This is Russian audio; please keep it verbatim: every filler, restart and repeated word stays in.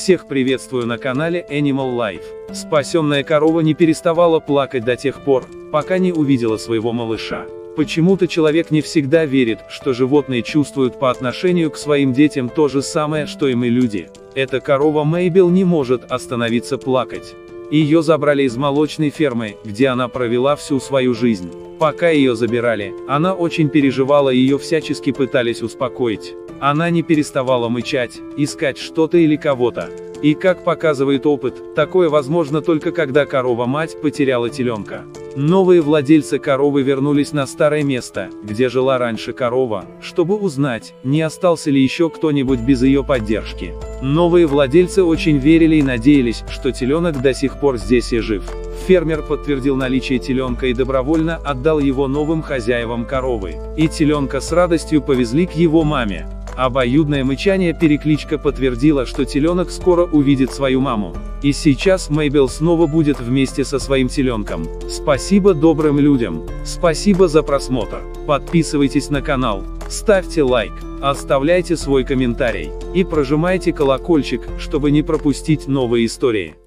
Всех приветствую на канале Animal Life. Спасенная корова не переставала плакать до тех пор, пока не увидела своего малыша. Почему-то человек не всегда верит, что животные чувствуют по отношению к своим детям то же самое, что и мы, люди. Эта корова Мейбелл не может остановиться плакать. Ее забрали из молочной фермы, где она провела всю свою жизнь. Пока ее забирали, она очень переживала, ее всячески пытались успокоить. Она не переставала мычать, искать что-то или кого-то. И как показывает опыт, такое возможно только когда корова-мать потеряла теленка. Новые владельцы коровы вернулись на старое место, где жила раньше корова, чтобы узнать, не остался ли еще кто-нибудь без ее поддержки. Новые владельцы очень верили и надеялись, что теленок до сих пор здесь и жив. Фермер подтвердил наличие теленка и добровольно отдал его новым хозяевам коровы. И теленка с радостью повезли к его маме. Обоюдное мычание перекличка подтвердила, что теленок скоро увидит свою маму. И сейчас Мейбелл снова будет вместе со своим теленком. Спасибо добрым людям. Спасибо за просмотр. Подписывайтесь на канал, ставьте лайк, оставляйте свой комментарий и прожимайте колокольчик, чтобы не пропустить новые истории.